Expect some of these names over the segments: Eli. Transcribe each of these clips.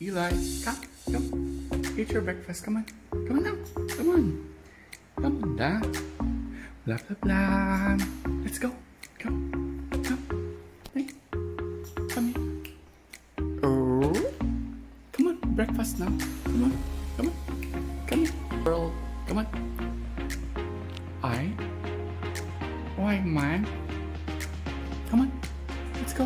Eli, come. Eat your breakfast. Come on. Come on now. Come on. Come on, Dad. Blah, blah, blah. Let's go. Come. Come. Hey. Come here. Oh. Come on. Breakfast now. Come on. Come on. Come here. Girl. Come on. Why, man? Come on. Let's go.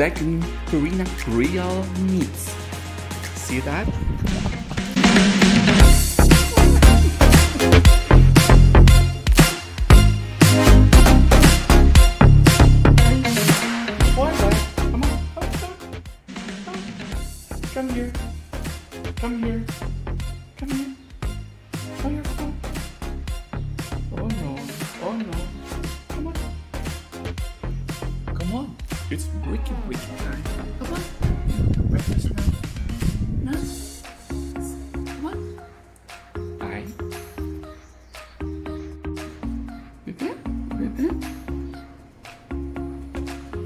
Baking Korean real meats. See that? Come on, come on, come here, come here, come here. Oh, you're fine. Oh no, oh no. Come on, come on. It's wicked time. Come on. Breakfast now. No. Come on. Hi. Bebe? Bebe?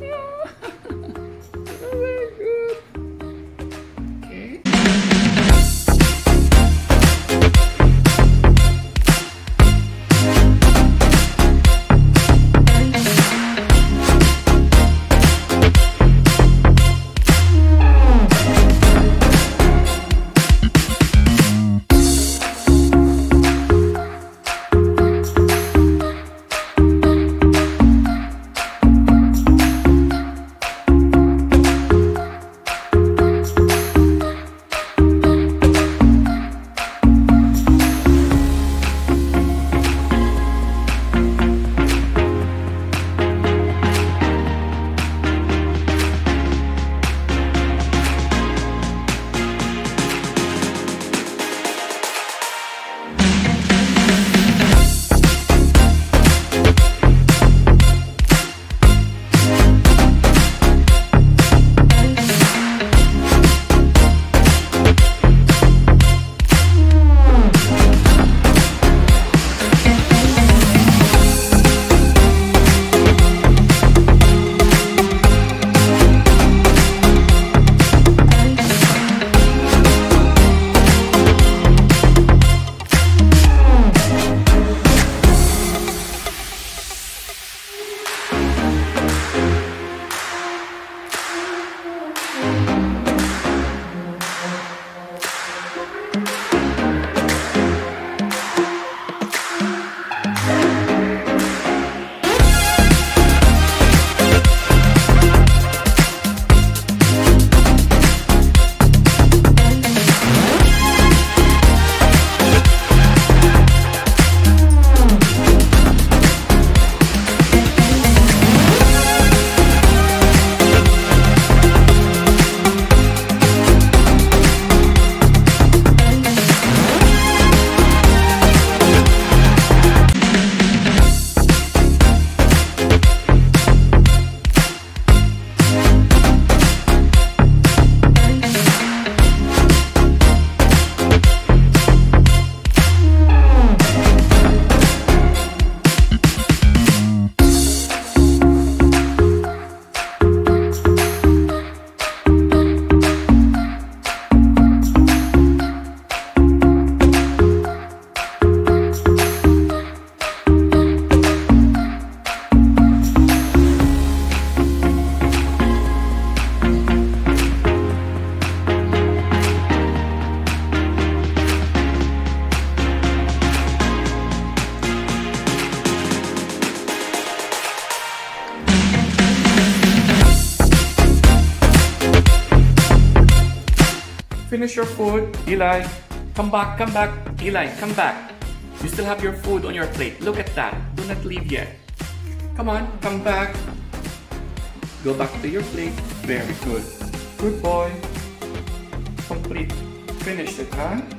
Yeah. Oh my God. Okay. Finish your food, Eli. Come back, Eli, come back. You still have your food on your plate. Look at that. Do not leave yet. Come on, come back. Go back to your plate. Very good. Good boy. Complete. Finish it, huh?